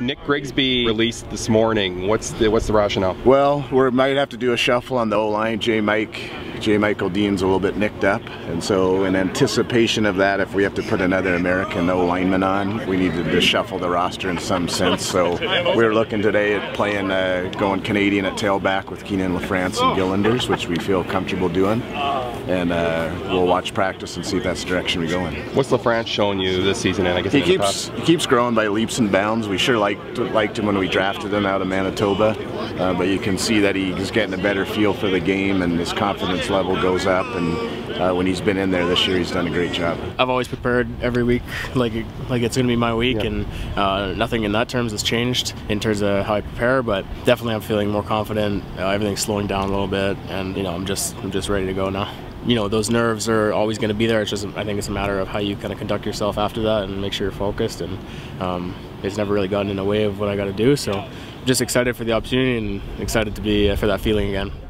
Nick Grigsby released this morning. What's the rationale? Well, we might have to do a shuffle on the O-line. J. Michael Dean's a little bit nicked up, and so in anticipation of that, if we have to put another American O-lineman on, we needed to shuffle the roster in some sense. So we're looking today at playing, going Canadian at tailback with Kienan LaFrance and Gillanders, which we feel comfortable doing, and we'll watch practice and see if that's the direction we go in. What's LaFrance showing you this season? And I guess he keeps growing by leaps and bounds. We sure liked him when we drafted him out of Manitoba, but you can see that he's getting a better feel for the game and his confidence level goes up, and when he's been in there this year, he's done a great job. I've always prepared every week like it's going to be my week, yeah. And nothing in that terms has changed in terms of how I prepare, but definitely I'm feeling more confident. Everything's slowing down a little bit, and you know, I'm just ready to go now. You know, those nerves are always going to be there. It's just, I think it's a matter of how you kind of conduct yourself after that and make sure you're focused, and it's never really gotten in the way of what I got to do. So just excited for the opportunity and excited to be for that feeling again.